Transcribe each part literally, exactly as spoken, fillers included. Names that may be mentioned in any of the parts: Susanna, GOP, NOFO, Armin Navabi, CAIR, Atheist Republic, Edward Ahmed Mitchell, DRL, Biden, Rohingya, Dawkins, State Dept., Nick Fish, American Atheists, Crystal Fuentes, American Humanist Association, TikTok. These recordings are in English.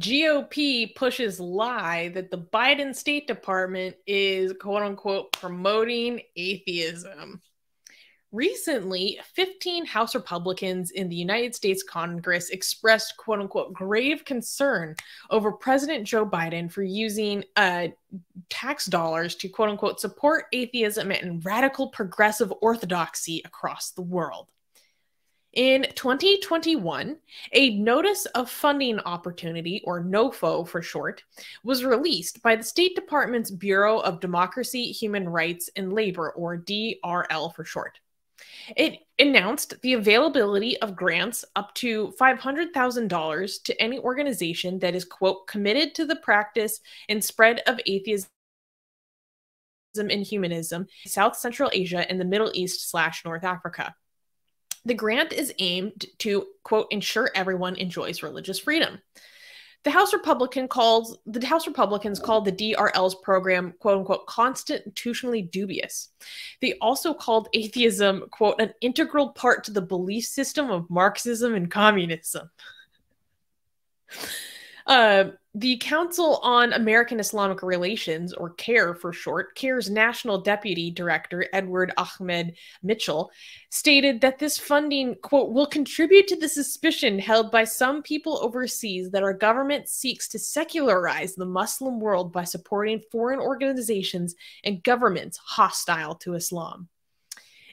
G O P pushes lie that the Biden State Department is, quote unquote, promoting atheism. Recently, fifteen House Republicans in the United States Congress expressed, quote unquote, grave concern over President Joe Biden for using uh, tax dollars to, quote unquote, support atheism and radical progressive orthodoxy across the world. In twenty twenty-one, a Notice of Funding Opportunity, or NOFO for short, was released by the State Department's Bureau of Democracy, Human Rights, and Labor, or D R L for short. It announced the availability of grants up to five hundred thousand dollars to any organization that is, quote, committed to the practice and spread of atheism and humanism in South Central Asia and the Middle East slash North Africa. The grant is aimed to, quote, ensure everyone enjoys religious freedom. The House Republican calls, the House Republicans called the D R L's program, quote unquote, constitutionally dubious. They also called atheism, quote, an integral part to the belief system of Marxism and communism. Uh, the Council on American Islamic Relations, or CAIR for short, CAIR's National Deputy Director, Edward Ahmed Mitchell, stated that this funding, quote, will contribute to the suspicion held by some people overseas that our government seeks to secularize the Muslim world by supporting foreign organizations and governments hostile to Islam.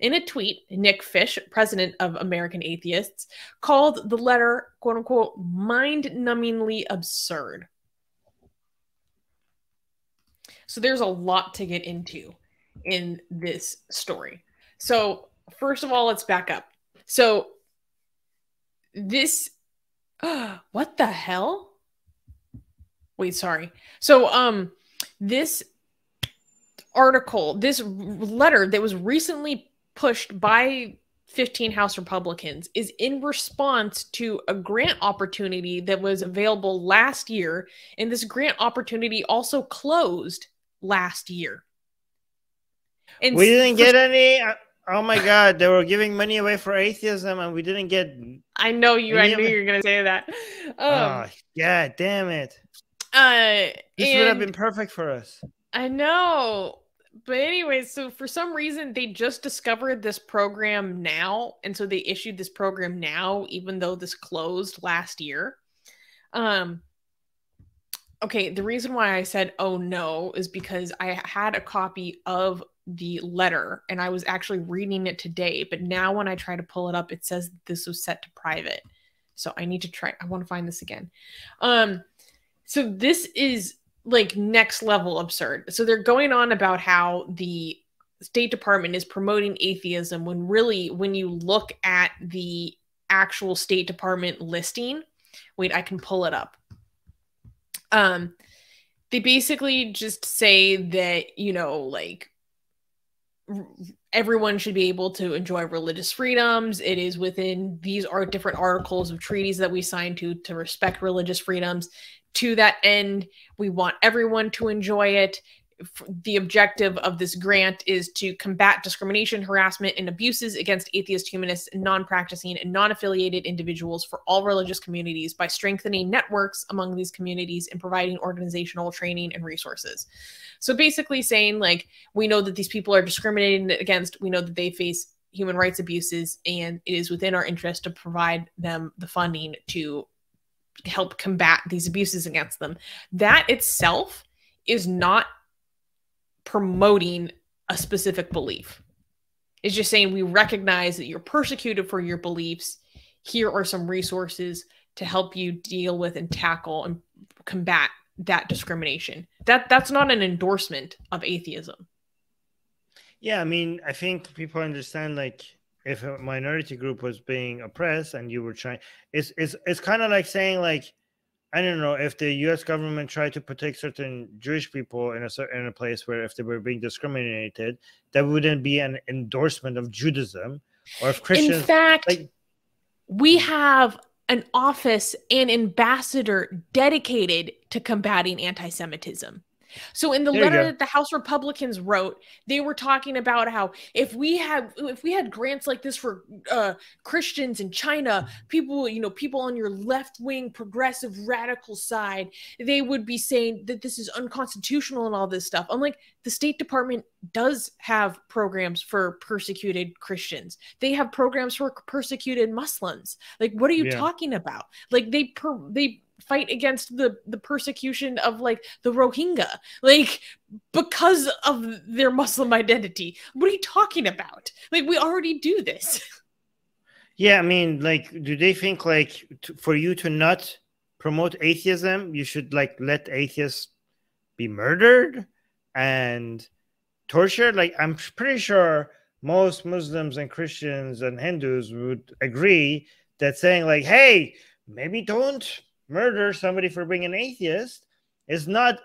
In a tweet, Nick Fish, president of American Atheists, called the letter, quote unquote, mind-numbingly absurd. So there's a lot to get into in this story. So first of all, let's back up. So this, uh, what the hell? Wait, sorry. So um, this article, this letter that was recently pushed by fifteen House Republicans is in response to a grant opportunity that was available last year. And this grant opportunity also closed last year. And we didn't get any. Oh my God. They were giving money away for atheism and we didn't get. I know you. I knew you were going to say that. Um, oh, God damn it. Uh, this would have been perfect for us. I know. But anyway, so for some reason, they just discovered this program now. And so they issued this program now, even though this closed last year. Um, okay, the reason why I said, oh no, is because I had a copy of the letter and I was actually reading it today. But now when I try to pull it up, it says this was set to private. So I need to try. I want to find this again. Um, so this is like next level absurd. So they're going on about how the State Department is promoting atheism when really, when you look at the actual State Department listing, wait, I can pull it up. Um, they basically just say that, you know, like everyone should be able to enjoy religious freedoms. It is within, these are different articles of treaties that we sign to, to respect religious freedoms. To that end, we want everyone to enjoy it. The objective of this grant is to combat discrimination, harassment, and abuses against atheist, humanists, non-practicing, and non-affiliated individuals for all religious communities by strengthening networks among these communities and providing organizational training and resources. So basically saying, like, we know that these people are discriminated against. We know that they face human rights abuses, and it is within our interest to provide them the funding to help combat these abuses against them. That itself is not promoting a specific belief. It's just saying we recognize that you're persecuted for your beliefs. Here are some resources to help you deal with and tackle and combat that discrimination. That that's not an endorsement of atheism. Yeah, I mean, I think people understand, like, if a minority group was being oppressed and you were trying, it's it's it's kind of like saying, like, I don't know, if the U S government tried to protect certain Jewish people in a certain in a place where if they were being discriminated, that wouldn't be an endorsement of Judaism or of Christians. In fact, like, we have an office and ambassador dedicated to combating anti-Semitism. So in the there letter that the House Republicans wrote, they were talking about how if we had if we had grants like this for uh, Christians in China, people, you know, people on your left-wing progressive radical side, they would be saying that this is unconstitutional and all this stuff. I'm like, the State Department does have programs for persecuted Christians. They have programs for persecuted Muslims. Like, what are you yeah. talking about? Like, they per they. fight against the the persecution of like the Rohingya, like because of their Muslim identity. What are you talking about? Like, we already do this. Yeah, I mean, like, do they think like to, for you to not promote atheism, you should like let atheists be murdered and tortured? Like, I'm pretty sure most Muslims and Christians and Hindus would agree that saying like, hey, maybe don't murder somebody for being an atheist is not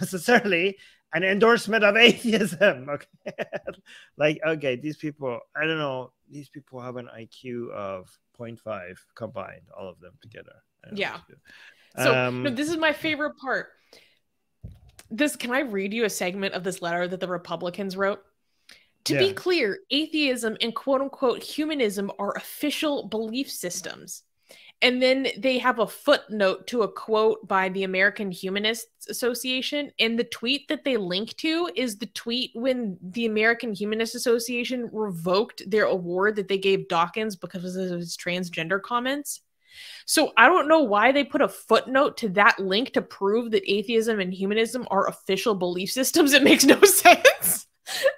necessarily an endorsement of atheism. Okay, like, okay, these people, I don't know, these people have an I Q of zero point five combined, all of them together. Yeah. So um, no, this is my favorite part. This, can I read you a segment of this letter that the Republicans wrote? To yeah. be clear, atheism and quote unquote humanism are official belief systems. And then they have a footnote to a quote by the American Humanist Association. And the tweet that they link to is the tweet when the American Humanist Association revoked their award that they gave Dawkins because of his transgender comments. So I don't know why they put a footnote to that link to prove that atheism and humanism are official belief systems. It makes no sense.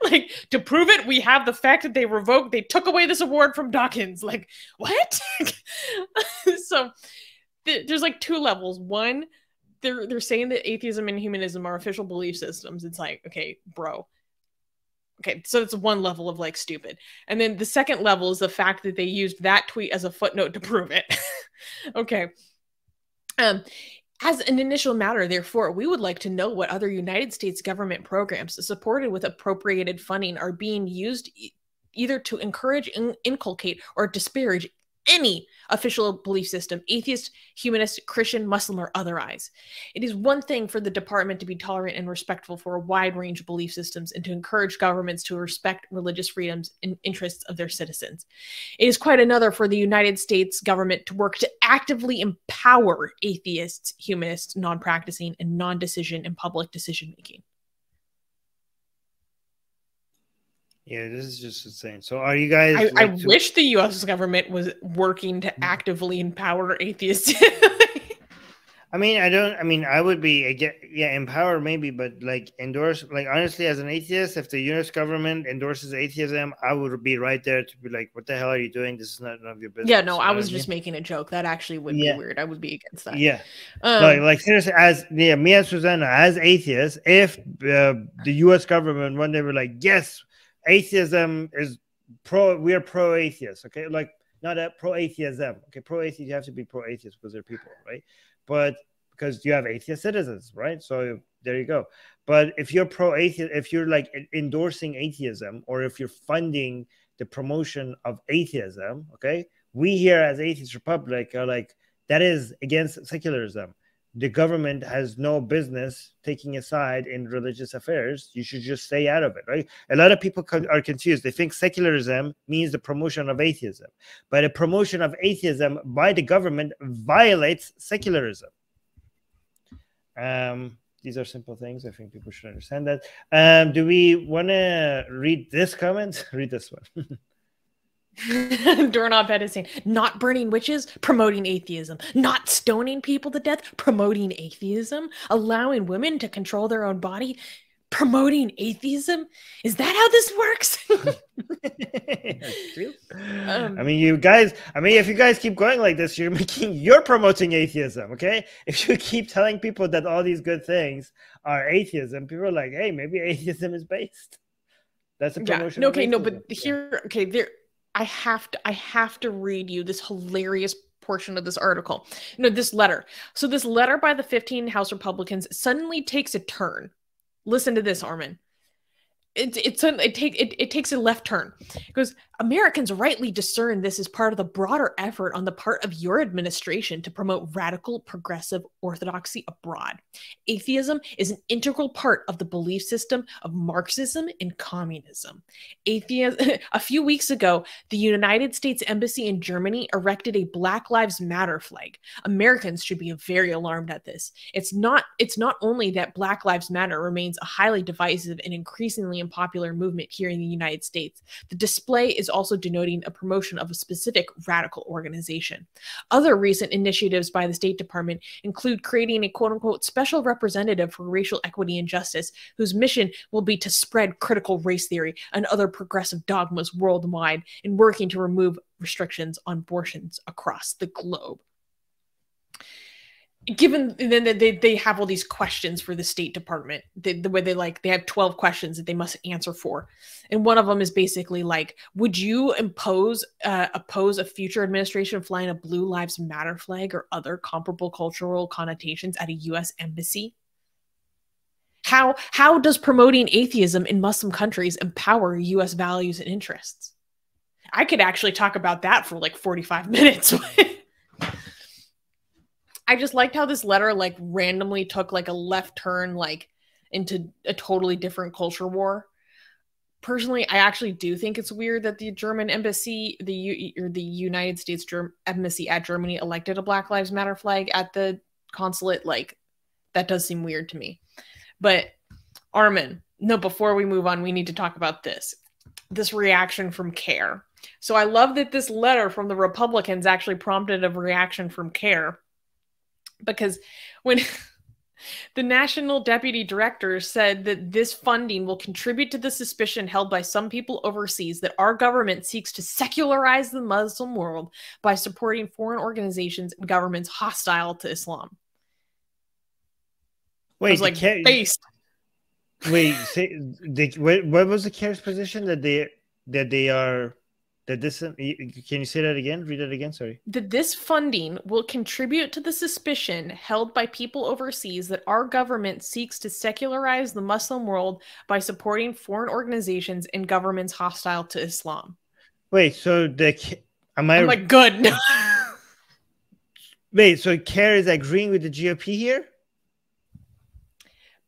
Like, to prove it, we have the fact that they revoked, they took away this award from Dawkins. Like, what? So th there's like two levels. One, they're they're saying that atheism and humanism are official belief systems. It's like, okay, bro. Okay, so it's one level of like stupid. And then the second level is the fact that they used that tweet as a footnote to prove it. Okay. Um. As an initial matter, therefore, we would like to know what other United States government programs supported with appropriated funding are being used e either to encourage, in inculcate, or disparage any official belief system, atheist, humanist, Christian, Muslim, or otherwise. It is one thing for the department to be tolerant and respectful for a wide range of belief systems and to encourage governments to respect religious freedoms and interests of their citizens. It is quite another for the United States government to work to actively empower atheists, humanists, non-practicing, and non-decision and public decision-making. Yeah, this is just insane. So are you guys... I, like I to... wish the U S government was working to actively empower atheists. I mean, I don't... I mean, I would be... Yeah, empower maybe, but like endorse... Like, honestly, as an atheist, if the U S government endorses atheism, I would be right there to be like, what the hell are you doing? This is not none of your business. Yeah, no, I was just making a joke. That actually would yeah. be weird. I would be against that. Yeah. Um, like, like, seriously, as... Yeah, me and Susanna, as atheists, if uh, the U S government, when they were like, yes... atheism is pro, we are pro atheists, okay? Like, not a pro atheism, okay? Pro atheist, you have to be pro atheist because they're people, right? But because you have atheist citizens, right? So there you go. But if you're pro atheist, if you're like endorsing atheism, or if you're funding the promotion of atheism, okay? We here as Atheist Republic are like, that is against secularism. The government has no business taking a side in religious affairs. You should just stay out of it, right? A lot of people co are confused. They think secularism means the promotion of atheism. But a promotion of atheism by the government violates secularism. Um, these are simple things. I think people should understand that. Um, do we want to read this comment? Read this one. Doorknob Head is saying, not burning witches, promoting atheism. Not stoning people to death, promoting atheism. Allowing women to control their own body, promoting atheism. Is that how this works? um, I mean, you guys, I mean, if you guys keep going like this, you're making, you're promoting atheism, okay? If you keep telling people that all these good things are atheism, people are like, hey, maybe atheism is based. That's a promotion. Yeah, no, okay, no, but here, okay, there. I have to I have to read you this hilarious portion of this article. No, this letter. So this letter by the fifteen House Republicans suddenly takes a turn. Listen to this, Armin. It, it, it, take, it, it takes a left turn. It goes, Americans rightly discern this as part of the broader effort on the part of your administration to promote radical progressive orthodoxy abroad. Atheism is an integral part of the belief system of Marxism and communism. Atheism. A few weeks ago, the United States Embassy in Germany erected a Black Lives Matter flag. Americans should be very alarmed at this. It's not, it's not only that Black Lives Matter remains a highly divisive and increasingly important popular movement here in the United States. The display is also denoting a promotion of a specific radical organization. Other recent initiatives by the State Department include creating a quote-unquote special representative for racial equity and justice, whose mission will be to spread critical race theory and other progressive dogmas worldwide in working to remove restrictions on abortions across the globe. Given then they, they have all these questions for the State Department, the, the way they like, they have twelve questions that they must answer for. And one of them is basically like, would you impose, uh, oppose a future administration flying a Blue Lives Matter flag or other comparable cultural connotations at a U S embassy? How, how does promoting atheism in Muslim countries empower U S values and interests? I could actually talk about that for like forty-five minutes. I just liked how this letter like randomly took like a left turn like into a totally different culture war. Personally, I actually do think it's weird that the German embassy, the U or the United States Germ embassy at Germany elected a Black Lives Matter flag at the consulate. Like, that does seem weird to me. But Armin, no, before we move on, we need to talk about this. This reaction from CAIR. So I love that this letter from the Republicans actually prompted a reaction from CAIR. Because when the national deputy director said that this funding will contribute to the suspicion held by some people overseas that our government seeks to secularize the Muslim world by supporting foreign organizations and governments hostile to Islam. Wait, I was like, based. Wait, say, they, what, what was the CAIR's position that they that they are? That this, can you say that again? Read it again, sorry. That this funding will contribute to the suspicion held by people overseas that our government seeks to secularize the Muslim world by supporting foreign organizations and governments hostile to Islam. Wait, so the... Am I... I'm like, good. Wait, so CAIR is agreeing with the G O P here?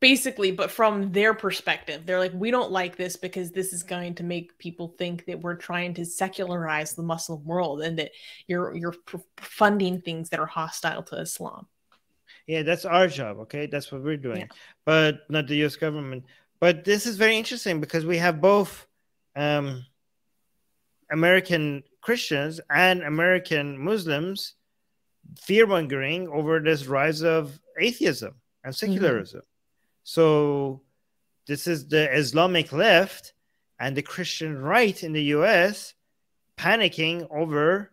Basically, but from their perspective, they're like, we don't like this because this is going to make people think that we're trying to secularize the Muslim world and that you're you're funding things that are hostile to Islam. Yeah, that's our job, okay? That's what we're doing, yeah. But not the U S government. But this is very interesting because we have both um, American Christians and American Muslims fear-mongering over this rise of atheism and secularism. Mm-hmm. So this is the Islamic left and the Christian right in the U S panicking over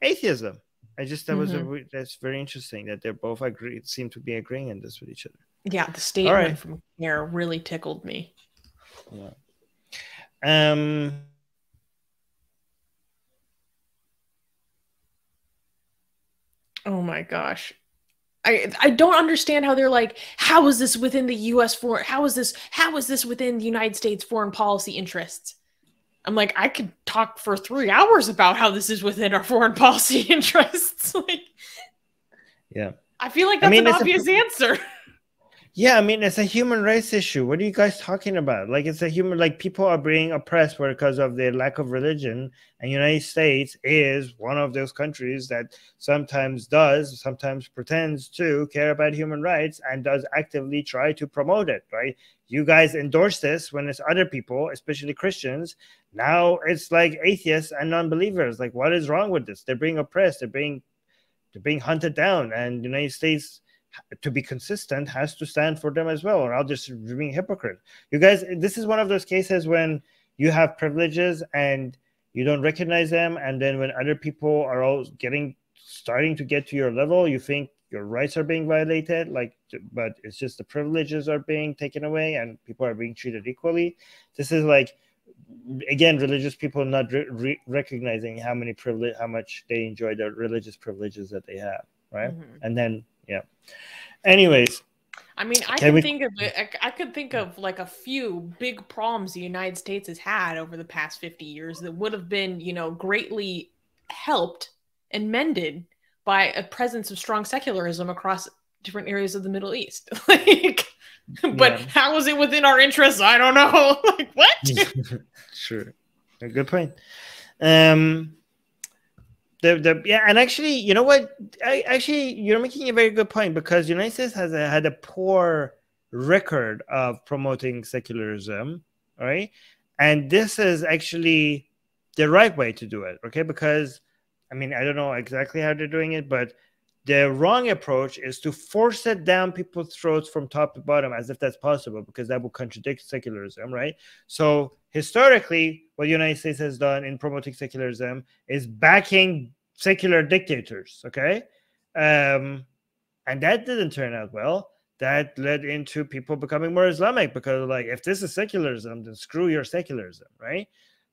atheism. I just, that was mm-hmm. a, that's very interesting that they're both agree, seem to be agreeing in this with each other. Yeah, the statement right. from CAIR really tickled me. Yeah. Um, oh my gosh. I, I don't understand how they're like, how is this within the U S foreign, how is this, how is this within the United States foreign policy interests? I'm like, I could talk for three hours about how this is within our foreign policy interests. Like, yeah. I feel like that's I mean, an obvious a, answer. Yeah, I mean, it's a human rights issue. What are you guys talking about? Like, it's a human, like people are being oppressed because of their lack of religion. And United States is one of those countries that sometimes does, sometimes pretends to care about human rights and does actively try to promote it, right? You guys endorse this when it's other people, especially Christians. Now it's like atheists and non-believers. Like, what is wrong with this? They're being oppressed. They're being, they're being hunted down. And the United States, to be consistent, has to stand for them as well, or I'll just be a hypocrite. You guys, this is one of those cases when you have privileges and you don't recognize them, and then when other people are all getting, starting to get to your level, you think your rights are being violated, like, but it's just the privileges are being taken away and people are being treated equally. This is like, again, religious people not re re recognizing how many privilege, how much they enjoy the religious privileges that they have, right? Mm-hmm. And then, yeah. Anyways, I mean, I can, can we... think of it. I, I could think of like a few big problems the United States has had over the past fifty years that would have been, you know, greatly helped and mended by a presence of strong secularism across different areas of the Middle East. Like, but yeah. How is it within our interests? I don't know. Like, what? Sure, a good point. Um, the the yeah, and actually, you know what? I, actually, you're making a very good point, because the United States has a, had a poor record of promoting secularism, right? And this is actually the right way to do it, okay? Because, I mean, I don't know exactly how they're doing it, but the wrong approach is to force it down people's throats from top to bottom, as if that's possible, because that will contradict secularism, right? So historically, what the United States has done in promoting secularism is backing secular dictators, okay? Um, and that didn't turn out well. That led into people becoming more Islamic, because, like, if this is secularism, then screw your secularism, right?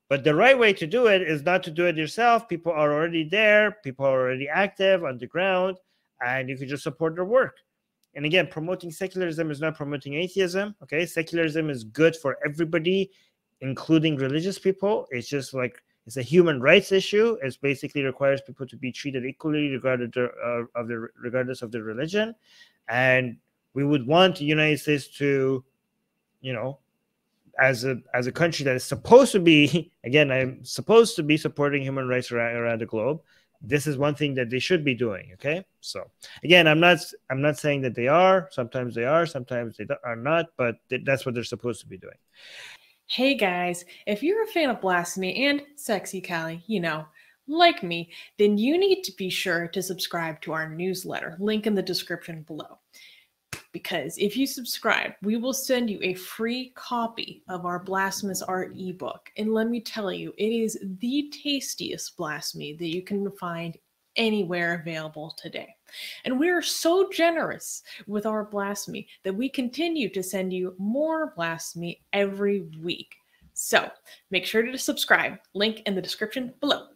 But the right way to do it is not to do it yourself. People are already there. People are already active on the ground, and you can just support their work. And again, promoting secularism is not promoting atheism, okay? Secularism is good for everybody, including religious people. It's just like, it's a human rights issue. It basically requires people to be treated equally regardless of their, regardless of their religion. And we would want the United States to, you know, as a as a country that is supposed to be, again, I'm supposed to be supporting human rights around, around the globe, this is one thing that they should be doing, okay? So again, I'm not I'm not saying that they are. Sometimes they are, sometimes they are not, but th that's what they're supposed to be doing. Hey guys, if you're a fan of blasphemy and sexy Callie, you know, like me, then you need to be sure to subscribe to our newsletter, link in the description below. Because if you subscribe, we will send you a free copy of our Blasphemous Art ebook. And let me tell you, it is the tastiest blasphemy that you can find anywhere available today. And we are so generous with our blasphemy that we continue to send you more blasphemy every week. So make sure to subscribe. Link in the description below.